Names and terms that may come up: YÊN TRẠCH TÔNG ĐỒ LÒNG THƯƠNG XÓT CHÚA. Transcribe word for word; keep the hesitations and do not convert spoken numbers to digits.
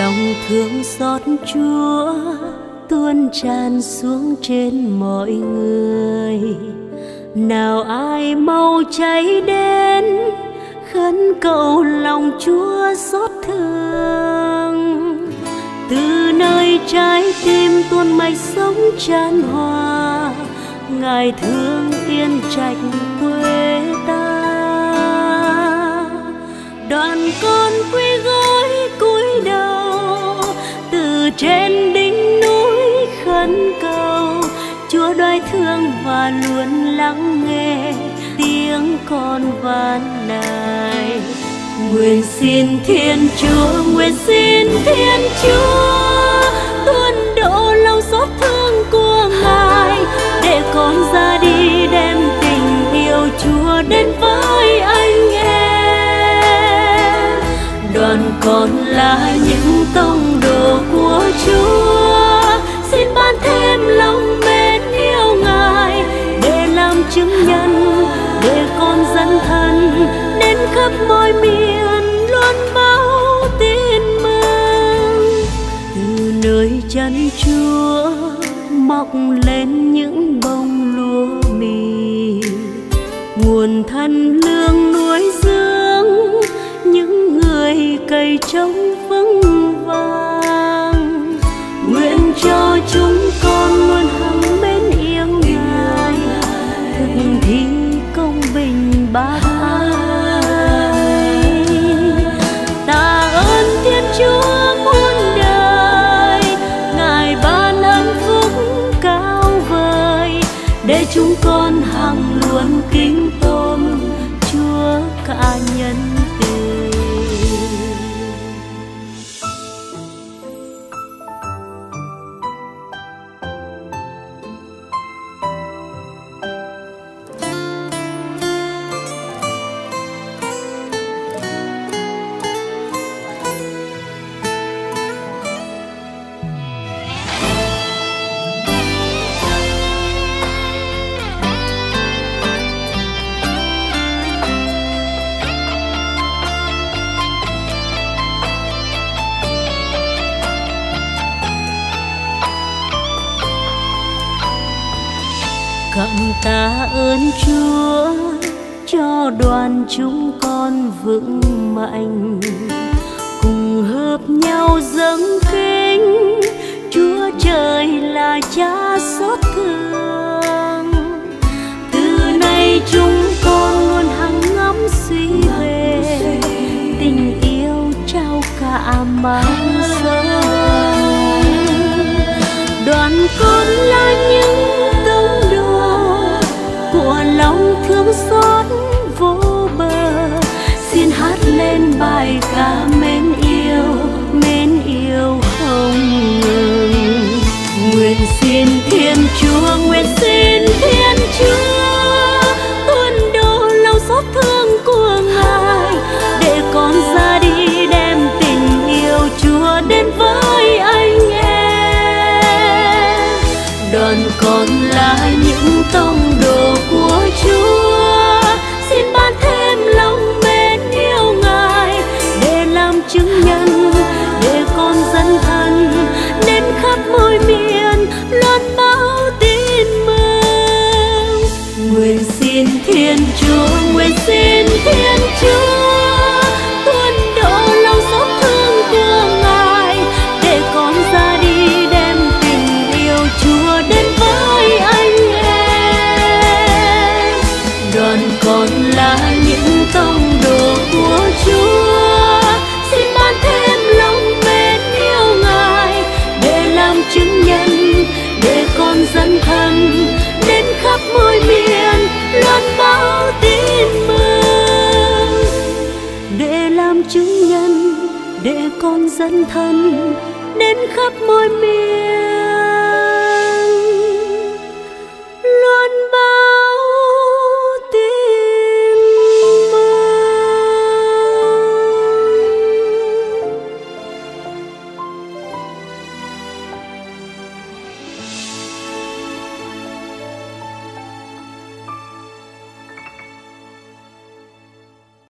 lòng thương xót Chúa tuôn tràn xuống trên mọi người. Nào ai mau cháy đến khấn cầu lòng Chúa xót thương. Từ nơi trái tim tuôn mạch sống tràn hòa, Ngài thương Yên Trạch quê ta. Đoàn con quy gối cúi đầu từ trên đỉnh núi khấn cầu, Chúa đói thương và luôn lắng nghe tiếng con van nài. Nguyện xin Thiên Chúa, nguyện xin Thiên Chúa tuôn đổ lòng xót thương của Ngài, để con ra đi đem tình yêu Chúa đến với anh em. Đoàn con là những tông đồ của Chúa, xin ban thêm lòng mến yêu Ngài, để làm chứng nhân, để con dẫn thân đến khắp mọi miền luôn bao tin mừng. Từ nơi chân Chúa mọc lên những bông lúa mì, nguồn thân lương nuôi dưỡng những người cày trống vững vàng. Nguyện cho chúng con luôn hằng mến yêu Ngài, thực thi công bình bác ái. Ta ơn Thiên Chúa muôn đời, Ngài ban ân phúc cao vời, để chúng con hằng luôn kính tôn Chúa cả nhân từ. Cảm tạ ơn Chúa cho đoàn chúng con vững mạnh, cùng hợp nhau dâng kính Chúa trời là Cha xót thương. Từ nay chúng con luôn hằng ngắm suy về tình yêu trao cả mãi sống. Đoàn con là những lòng thương xót vô bờ, xin hát lên bài ca mến yêu, mến yêu không ngừng. Nguyện xin Thiên Chúa, nguyện xin Thiên Chúa tuôn đổ lòng xót thương của Ngài, để con ra đi đem tình yêu Chúa đến với anh em. Đoàn con là những tông đồ của Chúa, xin ban thêm lòng mến yêu Ngài, để làm chứng nhân, để con dẫn thân đến khắp mọi miền loan báo tin mừng. Nguyện xin Thiên Chúa, nguyện xin Thiên Chúa tuôn đổ lòng xót thương của Ngài, để con ra đi đem tình yêu Chúa đến với anh. Đoàn con là những tông đồ của Chúa, xin ban thêm lòng mến yêu Ngài, để làm chứng nhân, để con dẫn thân đến khắp mọi miền loan báo tin mừng. Để làm chứng nhân, để con dẫn thân đến khắp mọi miền